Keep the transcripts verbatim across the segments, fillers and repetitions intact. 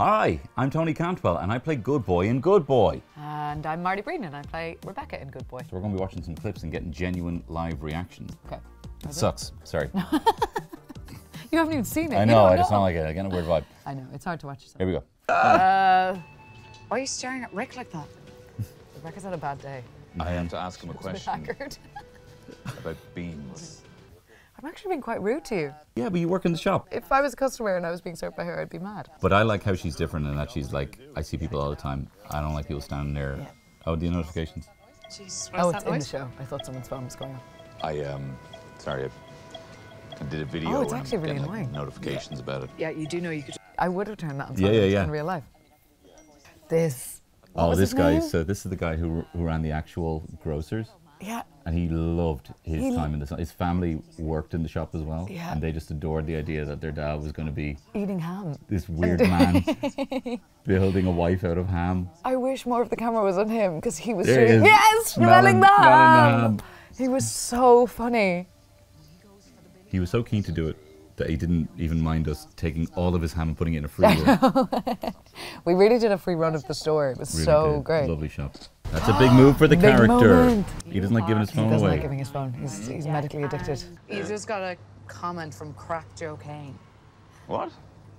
Hi, I'm Tony Cantwell and I play Good Boy in Good Boy. And I'm Marty Breen and I play Rebecca in Good Boy. So we're going to be watching some clips and getting genuine live reactions. Okay. That sucks. It? Sorry. You haven't even seen it. I know, know I just know. sound like it. I get a weird vibe. I know, it's hard to watch yourself. Here we go. Uh, why are you staring at Rick like that? Rebecca's had a bad day. I had to ask him a question about beans. I'm actually being quite rude to you. Yeah, but you work in the shop. If I was a customer and I was being served by her, I'd be mad. But I like how she's different and that she's like, I see people all the time. I don't like people standing there. Yeah. Oh, the notifications. Jeez, oh, it's in the show. I thought someone's phone was going on. I, um, sorry, I did a video. Oh, it's actually really annoying. Notifications about it. Yeah, you do know you could. I would have turned that on yeah, yeah, yeah. in real life. This. Oh, this guy. So this is the guy who, who ran the actual grocers. Yeah. And he loved his he time in the shop. His family worked in the shop as well. Yeah. And they just adored the idea that their dad was going to be... eating ham. This weird man building a wife out of ham. I wish more of the camera was on him because he was there doing... He yes! Smelling the ham! He was so funny. He was so keen to do it that he didn't even mind us taking all of his ham and putting it in a free roll. We really did a free run of the store. It was really so did. great. Lovely shop. That's a big move for the character. Moment. He doesn't like giving his phone away. He doesn't away. like giving his phone. He's, he's yeah, medically addicted. He's just got a comment from crack Joe Kane. What?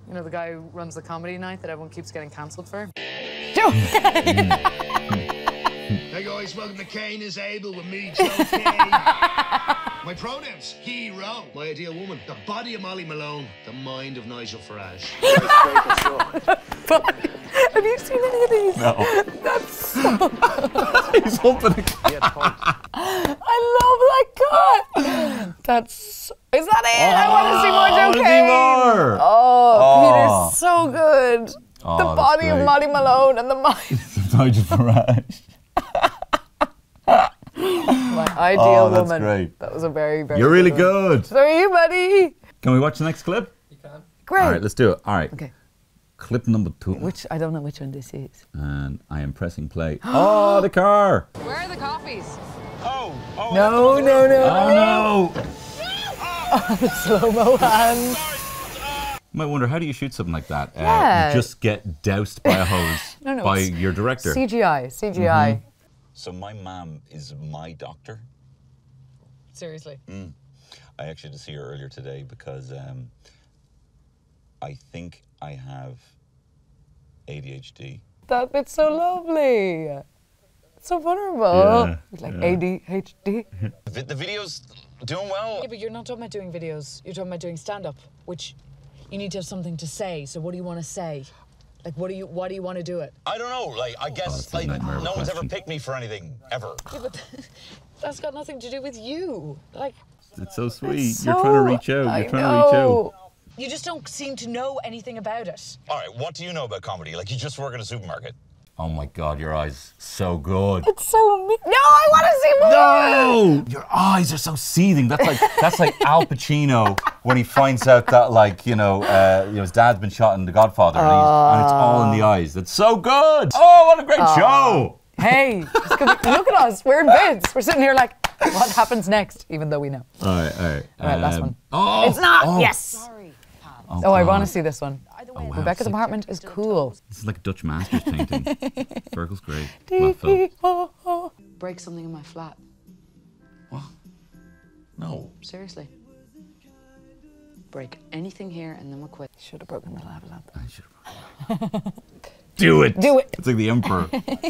You know, the guy who runs the comedy night that everyone keeps getting cancelled for? Joe Kane! Hey guys, welcome to Kane Is Able with me, Joe Kane. My pronouns, hero. My ideal woman, the body of Molly Malone, the mind of Nigel Farage. Have you seen any of these? No. That's so... He's open a cat. I love that cut. That's... Is that it? Oh, I want to see more Joe Kane. More. Oh, oh, Peter's so good. Oh, the body of Marty Malone and the mind of Nigel Farage. My ideal oh, that's woman. Great. That was a very, very You're really good. good. So are you, buddy. Can we watch the next clip? You can. Great. All right, let's do it. All right. Okay. Clip number two. Which, I don't know which one this is. And I am pressing play. Oh, the car! Where are the coffees? Oh, oh. No, no, no, oh, no. no. Oh, the slow-mo hands. You might wonder, how do you shoot something like that? Yeah. Uh, you just get doused by a hose no, no, by your director. C G I, C G I. Mm-hmm. So my mom is my doctor. Seriously? Mm. I actually did see her earlier today because um, I think I have A D H D. That it's so lovely. It's so vulnerable. Yeah, like yeah. A D H D. The, the video's doing well. Yeah, but you're not talking about doing videos. You're talking about doing stand-up, which you need to have something to say. So what do you want to say? Like, what do you, why do you want to do it? I don't know. Like, I guess, oh, like, no question. one's ever picked me for anything, ever. Yeah, but that's got nothing to do with you. Like, it's so sweet. It's so, you're trying to reach out. I you're trying know. to reach out. You just don't seem to know anything about it. All right, what do you know about comedy? Like, you just work in a supermarket. Oh my God, your eyes, so good. It's so mean. No, I want to see more. No, your eyes are so seething. That's like that's like Al Pacino when he finds out that like you know, uh, you know his dad's been shot in The Godfather, uh, and, he's, and it's all in the eyes. That's so good. Oh, what a great uh, show. Hey, it's gonna be, look at us. We're in beds. We're sitting here like, what happens next? Even though we know. All right, all right. All right, um, last one. Oh, it's not. Oh. Yes. Sorry. Oh, oh I want to see this one. Oh, wow. Rebecca's apartment is cool. This is like a Dutch master's painting. Virgil's great. Break something in my flat. What? No. Seriously. Break anything here and then we'll quit. Should have broken the lava lamp. I should have broken the lava lamp. Do it. Do it. It's like the emperor.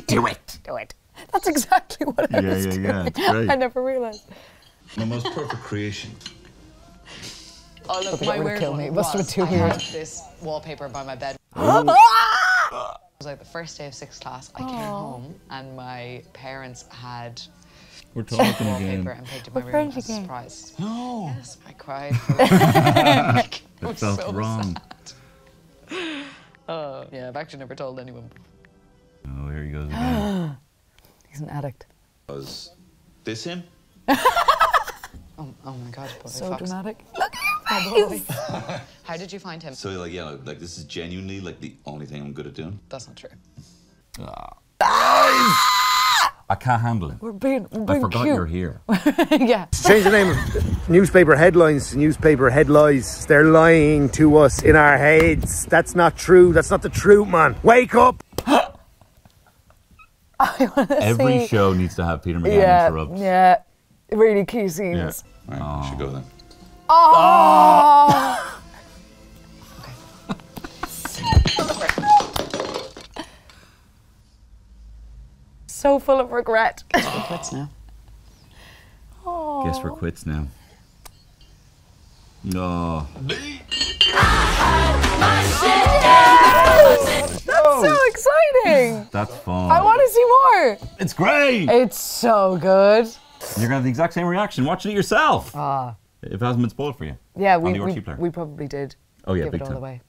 Do it. Do it. That's exactly what yeah, I was yeah, doing. Yeah, it's great. I never realized. My most perfect creation. Oh, look, my weird kill me. It must have been too weird. I had this wallpaper by my bed. Oh. It was like the first day of sixth class. I came Aww. home and my parents had We're talking wallpaper again. and painted We're my room as a surprise. No. Yes, I cried. It was felt so wrong. sad. Uh, yeah, I've actually never told anyone. Oh, here he goes again. He's an addict. Was this him? Oh, oh my God, Bobby So Fox. dramatic. Look at your face! How did you find him? So like, yeah, like this is genuinely like the only thing I'm good at doing. That's not true. Ah. Ah! I can't handle it. We're being, we're being I forgot cute. You're here. Yeah. Change the name of newspaper headlines to newspaper head lies. They're lying to us in our heads. That's not true. That's not the truth, man. Wake up. I want to see. Every show needs to have Peter McGann yeah, interrupt. Yeah. Really key scenes. Yeah. Right, oh. We should go then. Oh. So full of regret. Guess we're quits now. Aww. Guess we're quits now. No. That's so exciting. That's fun. I want to see more. It's great. It's so good. You're gonna have the exact same reaction watching it yourself. Ah. If it hasn't been spoiled for you. Yeah, we we, we probably did. Oh yeah, give big it all time. Away.